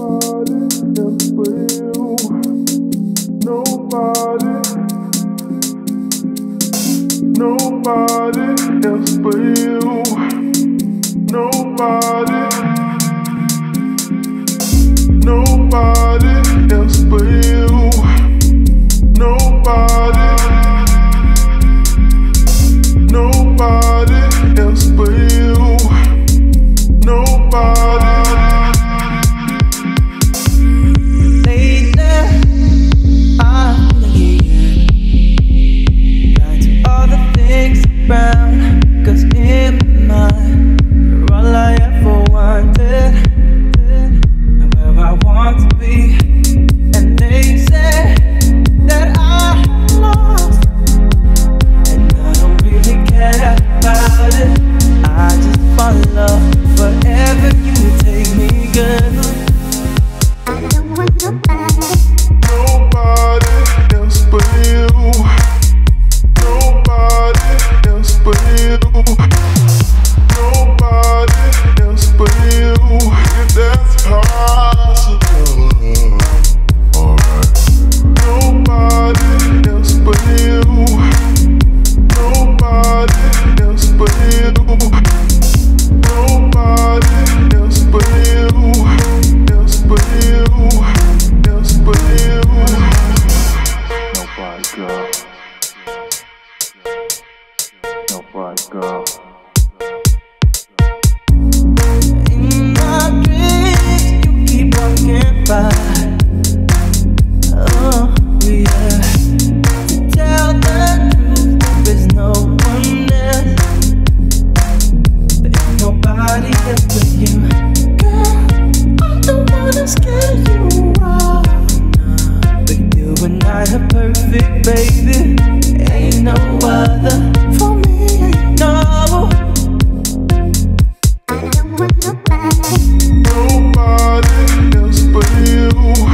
Nobody can feel. Nobody can feel. Nobody can feel. Nobody can feel. Cause in my mind, you're all I ever wanted, and where I want to be. And they say that I lost, and I don't really care about it. I just follow wherever you take me, girl. I don't want nobody else but you. Nobody else but you, if that's possible. Alright. Nobody else but you. Nobody else but you. Nobody else but you. Else but you. Else but you. Nobody, girl. Nobody, girl. In my dreams, you keep walking by. Oh, yeah. To tell the truth, there is no one else. There ain't nobody else but you. Girl, I don't wanna scare you off, but you and I are perfect, baby. Ain't no other for me. Nobody else but you.